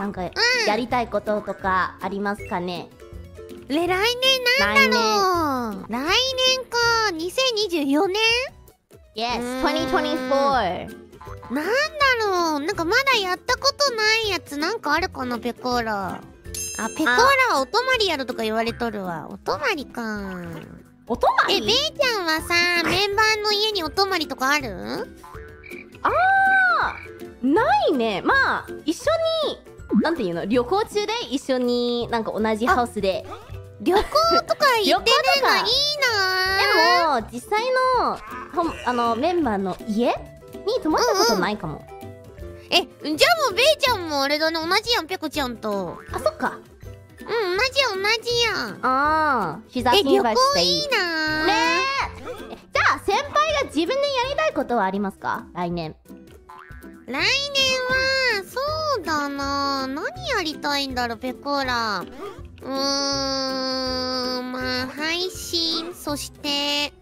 なんかやりたいこととかありますかね。来年なんだろう。来年か2024年 Yes 2024。なんだろう、なんかまだやったことないやつなんかあるかな。ペコーラ、あ、ペコーラはお泊まりやるとか言われとるわ。お泊まりか。お泊まり？え、めいちゃんはさ、メンバーの家にお泊まりとかある？あー、ないね。まあ一緒に、なんていうの、旅行中で一緒になんか同じハウスで旅行とか行ってるのいいな。でも実際のメンバーの家に泊まったことないかも。え、じゃあもうベイちゃんもあれだね、同じやん、ペコちゃんと。あ、そっか。うん、同じやん。ああ、膝心配していい。え、旅行いいなー。ねえ。じゃあ先輩が自分でやりたいことはありますか？来年。来年はそうだな、何やりたいんだろう、ペコラ。まあ配信、そして。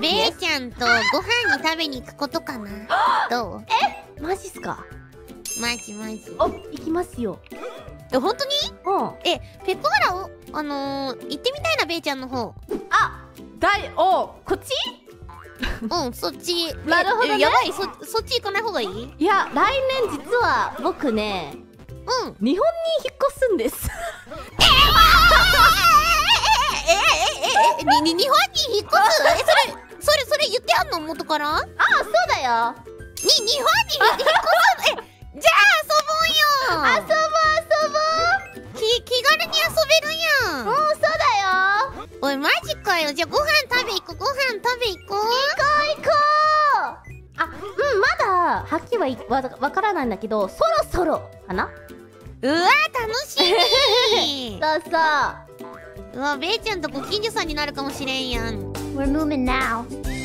ベイちゃんとご飯に食べに行くことかな。どう？え、マジっすか？マジ。お、行きますよ。え、本当に？うん。え、ペコーラを行ってみたいな、ベイちゃんの方。あ、こっち？うん、そっち。なるほどね。やばい、そっち行かない方がいい？いや、来年実は僕ね、うん、日本に引っ越すんです。日本に引っ越す？え、それ言ってあんの、元から？ああ、そうだよ。日本に引っ越すの？え、じゃあ遊ぼうよ。遊ぼう。気軽に遊べるやん。うん、そうだよ。おい、マジかよ。じゃあご飯食べ行こう。行こう。あ、うん、まだはっきりはわからないんだけど、そろそろかな。うわ、楽しみ。そうそう。うわ、ベイちゃんとご近所さんになるかもしれんやん。We're moving now.